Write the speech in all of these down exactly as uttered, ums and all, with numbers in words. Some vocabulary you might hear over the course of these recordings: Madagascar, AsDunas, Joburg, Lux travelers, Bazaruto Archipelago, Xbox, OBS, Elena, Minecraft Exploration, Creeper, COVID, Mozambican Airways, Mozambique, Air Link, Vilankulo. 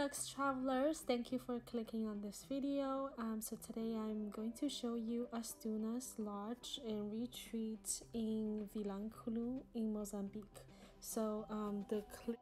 Lux travelers, thank you for clicking on this video. Um, so today I'm going to show you AsDunas lodge and retreat in Vilankulo in Mozambique. So um, the clip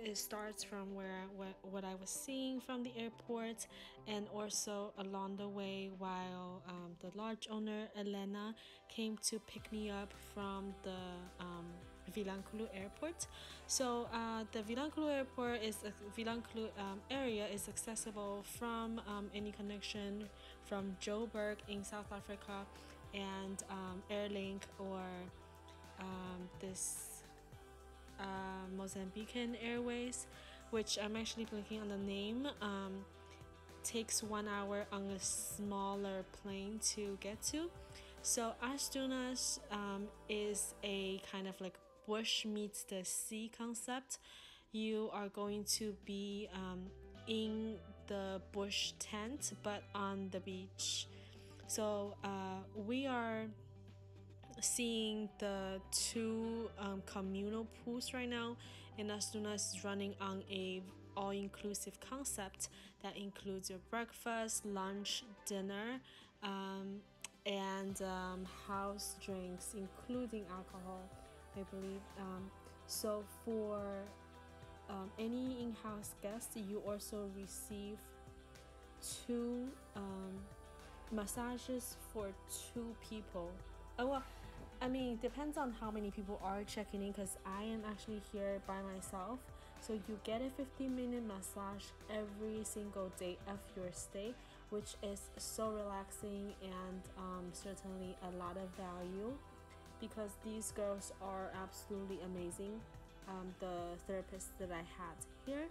it starts from where what, what I was seeing from the airport, and also along the way while um, the lodge owner Elena came to pick me up from the um, Vilankulo airport. So uh, the Vilankulo airport is uh, Vilankulo um, area is accessible from um, any connection from Joburg in South Africa and um, Air Link or um, this. Uh, Mozambican Airways, which I'm actually blinking on the name, um, takes one hour on a smaller plane to get to. So AsDunas um, is a kind of like bush meets the sea concept. You are going to be um, in the bush tent but on the beach. So uh, we are seeing the two um, communal pools right now, and AsDunas is running on a all-inclusive concept that includes your breakfast, lunch, dinner, um, and um, house drinks including alcohol, I believe. Um, so for um, any in-house guests, you also receive two um, massages for two people. Oh, well, I mean, it depends on how many people are checking in, because I am actually here by myself. So you get a fifteen minute massage every single day of your stay, which is so relaxing and um, certainly a lot of value, because these girls are absolutely amazing, um, the therapists that I had here.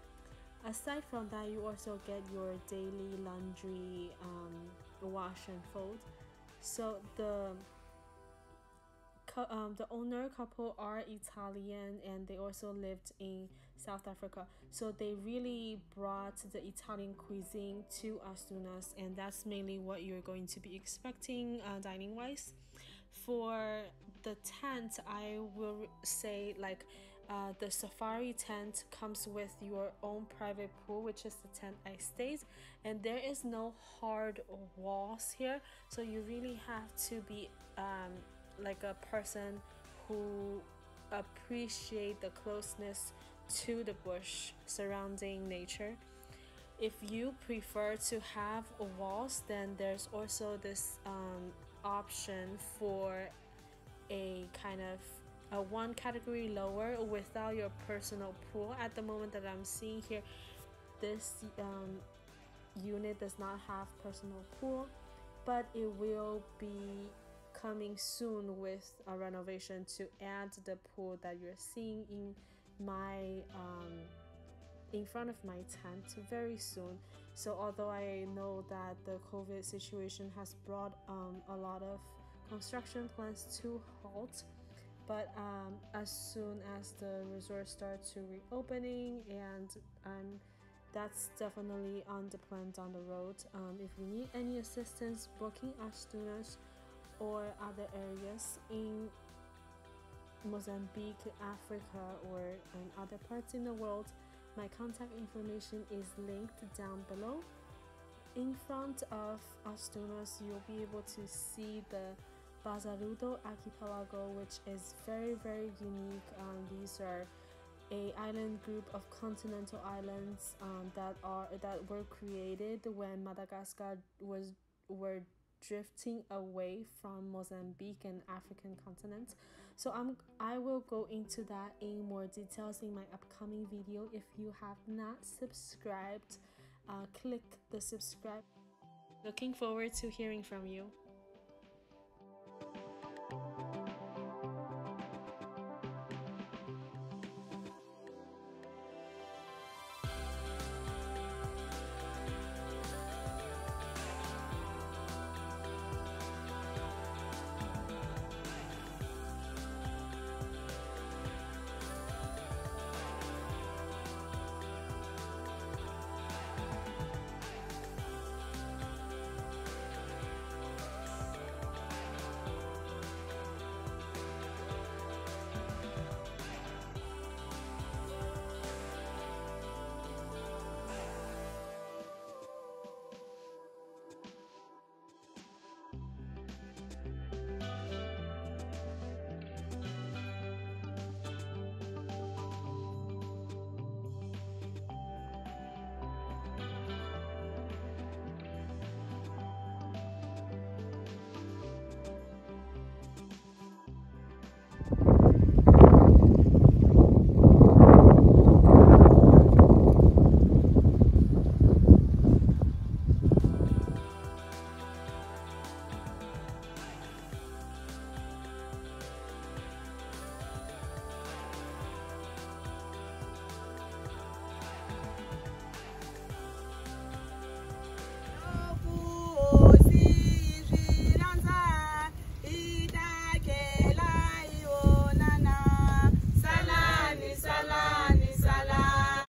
Aside from that, you also get your daily laundry um, wash and fold. So the Um, the owner couple are Italian, and they also lived in South Africa, so they really brought the Italian cuisine to AsDunas, and that's mainly what you're going to be expecting uh, dining wise. For the tent, I will say like uh, the safari tent comes with your own private pool, which is the tent I stayed, and there is no hard walls here, so you really have to be um, like a person who appreciate the closeness to the bush surrounding nature. If you prefer to have walls, then there's also this um, option for a kind of a one category lower without your personal pool. At the moment that I'm seeing here, this um, unit does not have personal pool, but it will be coming soon with a renovation to add the pool that you're seeing in my um, in front of my tent very soon. So although I know that the COVID situation has brought um, a lot of construction plans to halt, but um, as soon as the resort starts to reopening, and I'm that's definitely on the plan down the road. Um, if you need any assistance booking AsDunas or other areas in Mozambique, Africa, or in other parts in the world, my contact information is linked down below. In front of AsDunas, you'll be able to see the Bazaruto Archipelago, which is very, very unique. Um, these are an island group of continental islands um, that are that were created when Madagascar was were. drifting away from Mozambique and African continent. So I'm I will go into that in more details in my upcoming video. If you have not subscribed, uh, click the subscribe. Looking forward to hearing from you.